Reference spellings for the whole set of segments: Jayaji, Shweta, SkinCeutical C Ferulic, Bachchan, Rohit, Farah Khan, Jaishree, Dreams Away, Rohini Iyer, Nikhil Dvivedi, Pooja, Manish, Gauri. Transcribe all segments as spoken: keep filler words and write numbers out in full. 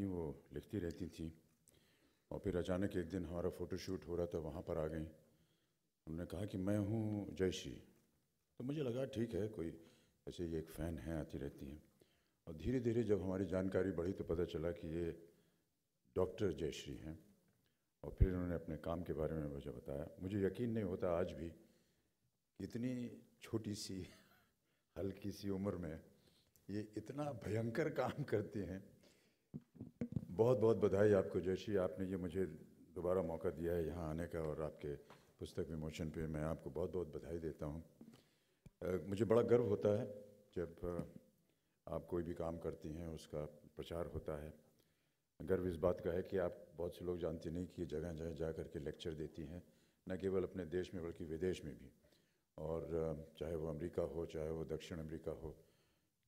تھیں وہ لکھتی رہتی تھیں، اور پھر اچانک ایک دن ہمارا فوٹو شوٹ ہو رہا تھا، وہاں پر آ گئیں. ہم نے کہا کہ میں ہوں جیشری، تو مجھے لگا ٹھیک ہے کوئی ایسے یہ ایک فین ہیں، آتی رہتی ہیں. اور دھیرے دھیرے جب ہماری جانکاری بڑھی تو پتہ چلا کہ یہ ڈاکٹر جیشری ہیں، اور پھر انہوں نے اپنے کام کے بارے میں مجھے بتایا. مجھے یقین نہیں ہوتا آج بھی اتنی چھوٹی سی ہلکی سی عمر میں یہ اتنا بھینکر کام کرتی ہیں. بہت بہت بدھائی آپ کو جیشری، آپ نے یہ مجھے دوبارہ موقع دیا ہے یہاں آنے کا، اور آپ کے پستک وموچن پہ میں آپ کو بہت بہت بدھائی دیتا ہوں. مجھے بڑا گرو ہوتا ہے جب آپ کوئی بھی کام کرتی ہیں اس کا پرچار ہوتا ہے. گرو اس بات کا ہے کہ آپ بہت سے لوگ جانتے نہیں کہ یہ جگہ جگہ جا کر کے لیکچر دیتی ہیں، نہ کیول اپنے دیش میں بلکہ ودیش میں بھی، اور چاہے وہ امریکہ ہو چاہے وہ دکشن امریکہ ہو،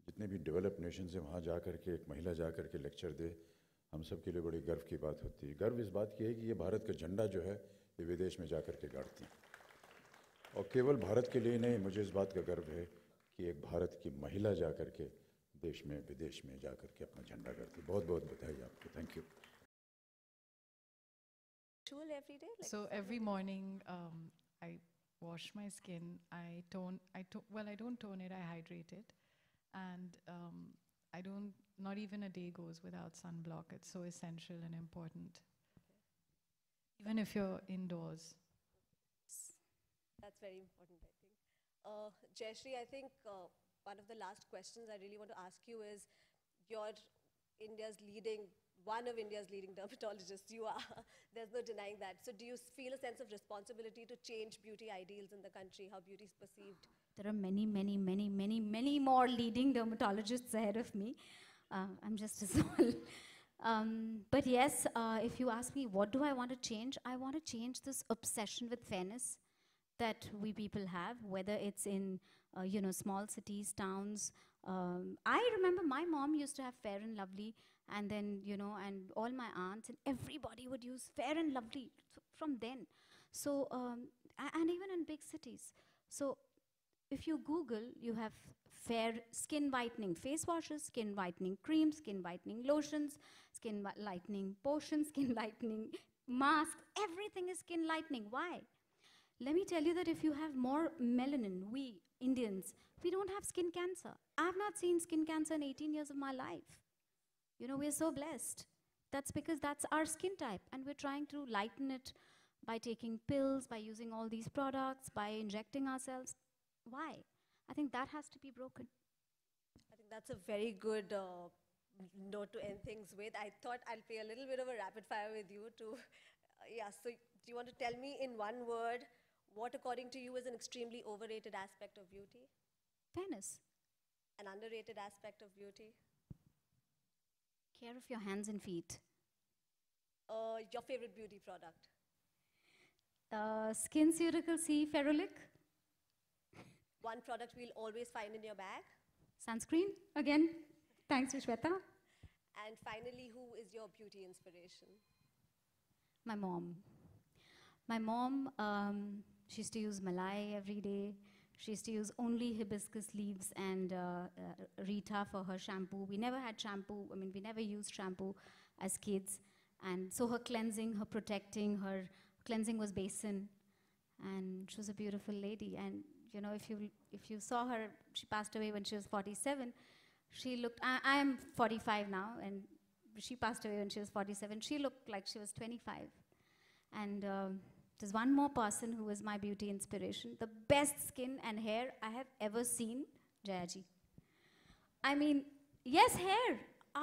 جتنے بھی ڈیولپ نیشنز ہیں وہاں جا کر کے ایک مہیلا جا کر کے لیکچر دے، ہم سب کے لیے بڑی گرو کی بات ہوتی ہے. گرو اس بات کی ہے کہ یہ بھارت کا جھنڈا جو ہے یہ ودیش میں جا کر کے گاڑتی ہیں، اور کیول بھارت کے لیے نہیں، مجھے اس بات کا گرو ہے کہ ایک بھارت کی مہیلا جا کر کے دیش میں بدیش میں جا کر کے اپنا جھنڈا کرتی. بہت بہت بدھائی آپ کو. Thank you. So every morning um, I wash my skin. I tone. I tone. Well, I don't tone it. I hydrate it, and um, I don't. Not even a day goes without sunblock. It's so essential and important, okay. Even if you're indoors. That's very important, I think. Uh, Jaishree, I think. Uh, One of the last questions I really want to ask you is, you're India's leading, one of India's leading dermatologists, you are, there's no denying that. So do you feel a sense of responsibility to change beauty ideals in the country, how beauty is perceived? There are many, many, many, many, many more leading dermatologists ahead of me. Uh, I'm just a soul. Um, but yes, uh, if you ask me, what do I want to change? I want to change this obsession with fairness that we people have, whether it's in Uh, you know, small cities, towns. Um, I remember my mom used to have Fair and Lovely, and then, you know, and all my aunts, and everybody would use Fair and Lovely from then. So, um, and even in big cities. So, if you Google, you have fair skin whitening face washes, skin whitening creams, skin whitening lotions, skin lightening potions, skin lightening masks, everything is skin lightening. Why? Let me tell you that if you have more melanin, we Indians, we don't have skin cancer. I've not seen skin cancer in eighteen years of my life. You know, we're so blessed. That's because that's our skin type, and we're trying to lighten it by taking pills, by using all these products, by injecting ourselves. Why? I think that has to be broken. I think that's a very good uh, note to end things with. I thought I'll play a little bit of a rapid fire with you too. Uh, yeah, so do you want to tell me in one word, what, according to you, is an extremely overrated aspect of beauty? Fairness. An underrated aspect of beauty? Care of your hands and feet. Uh, your favorite beauty product? Uh, SkinCeutical C Ferulic. One product we'll always find in your bag? Sunscreen, again. Thanks to Shweta. And finally, who is your beauty inspiration? My mom. My mom, um, she used to use malai every day. She used to use only hibiscus leaves and uh, uh, Rita for her shampoo. We never had shampoo. I mean, we never used shampoo as kids. And so her cleansing, her protecting, her cleansing was basin. And she was a beautiful lady. And, you know, if you, if you saw her, she passed away when she was forty-seven. She looked, I, I'm forty-five now, and she passed away when she was forty-seven. She looked like she was twenty-five. And um, there's one more person who was my beauty inspiration. The best skin and hair I have ever seen, Jayaji. I mean, yes, hair. I,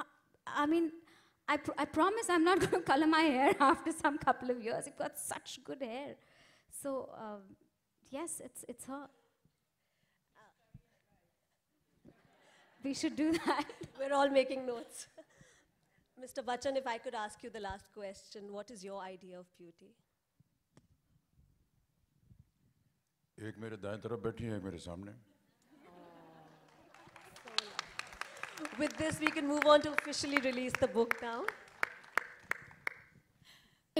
I mean, I, pr I promise I'm not going to color my hair after some couple of years. You've got such good hair. So, um, yes, it's, it's her. Uh. We should do that. We're all making notes. Mister Bachchan, if I could ask you the last question, what is your idea of beauty? ایک میرے دائیں طرف بیٹھی ہیں، ایک میرے سامنے. With this, we can move on to officially release the book now.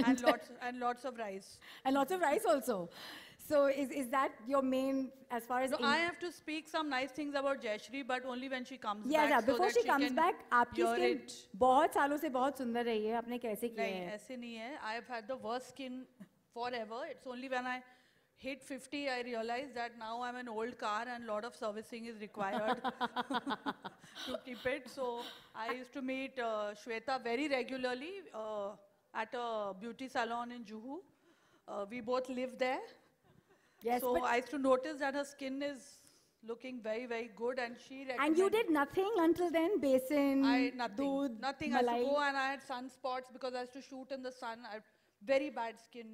And lots and lots of rice. And lots of rice also. So is, is that your main, as far as... No, I have to speak some nice things about Jaishree, but only when she comes yeah, back. Yeah, before so she, she comes back, your skin bahut saalon se bahut sundar rahi hai. Aapne kaise kiya hai? Nahin, aise nahi hai. I have had the worst skin forever. It's only when I hit fifty, I realized that now I'm an old car and lot of servicing is required to keep it. So I used to meet uh, Shweta very regularly uh, at a beauty salon in Juhu. Uh, we both live there. Yes, so I used to notice that her skin is looking very, very good, and she and you did nothing until then, basin, I, nothing, doodh, nothing. Malai. I used to go and I had sunspots because I used to shoot in the sun. I had very bad skin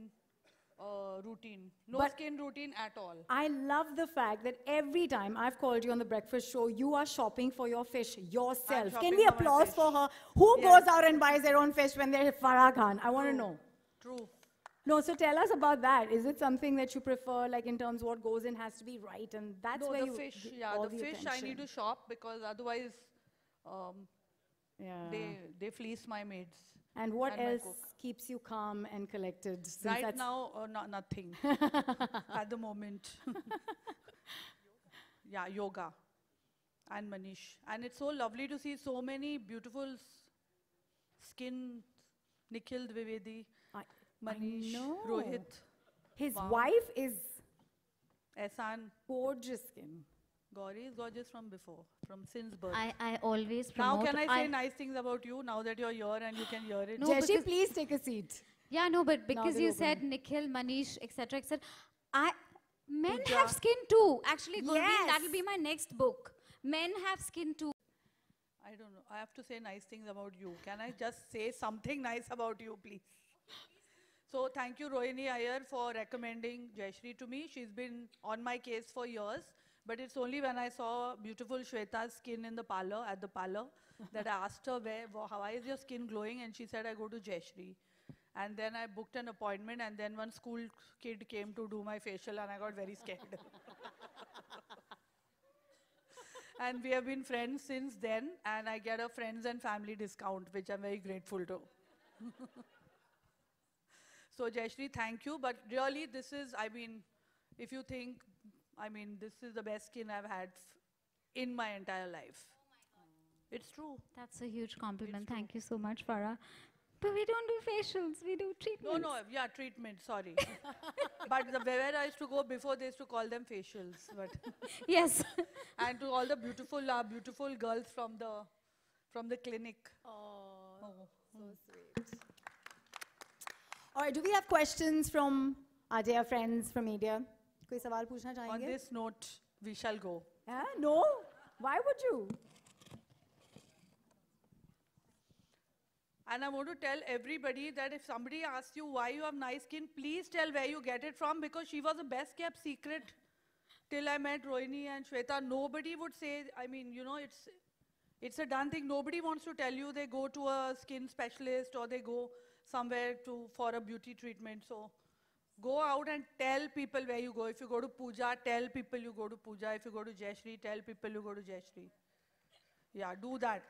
uh, routine, no but skin routine at all. I love the fact that every time I've called you on the breakfast show, you are shopping for your fish yourself. Can we applaud for her? Who yes. goes out and buys their own fish when they're Farah Khan? I want to know. True. No, so tell us about that. Is it something that you prefer, like in terms of what goes in has to be right, and that's no, where the you fish, yeah, all the, the fish. Attention. I need to shop because otherwise, um, yeah, they they fleece my maids. And what and else keeps you calm and collected? Since right now, uh, no, nothing at the moment. Yeah, yoga and Manish, and it's so lovely to see so many beautiful skin. Nikhil Dvivedi. I Manish, Rohit. His wow. wife is Ehsan. Gorgeous skin. Gauri is gorgeous from before, from since birth. I, I always promote... Now can I say I nice things about you, now that you're here and you can hear it? No, Jaishree, please take a seat. Yeah, no, but because you open. said Nikhil, Manish, et cetera, et cetera. I Men Pooja. have skin too. Actually, Gauri, yes. that'll be my next book. Men have skin too. I don't know. I have to say nice things about you. Can I just say something nice about you, please? So thank you, Rohini Iyer, for recommending Jaishree to me. She's been on my case for years, but it's only when I saw beautiful Shweta's skin in the parlor, at the parlor, that I asked her, where, how is your skin glowing? And she said, I go to Jaishree. And then I booked an appointment, and then one school kid came to do my facial, and I got very scared. And we have been friends since then, and I get a friends and family discount, which I'm very grateful to. So Jaishree, thank you, but really this is, I mean, if you think, I mean, this is the best skin I've had f in my entire life. Oh my God. It's true. That's a huge compliment. Thank you so much, Farah. But we don't do facials, we do treatments. No, no, yeah, treatment, sorry. But the where I used to go before, they used to call them facials. But yes. And to all the beautiful, uh, beautiful girls from the, from the clinic. Oh, oh. so mm. sweet. All right, do we have questions from our dear friends from India? Koi sawal puchna chahenge? On this note, we shall go. Uh, no? Why would you? And I want to tell everybody that if somebody asks you why you have nice skin, please tell where you get it from, because she was the best kept secret till I met Rohini and Shweta. Nobody would say, I mean, you know, it's, it's a done thing. Nobody wants to tell you they go to a skin specialist or they go somewhere to for a beauty treatment. So go out and tell people where you go. If you go to Pooja, tell people you go to Pooja. If you go to Jaishree, tell people you go to Jaishree. Yeah, do that.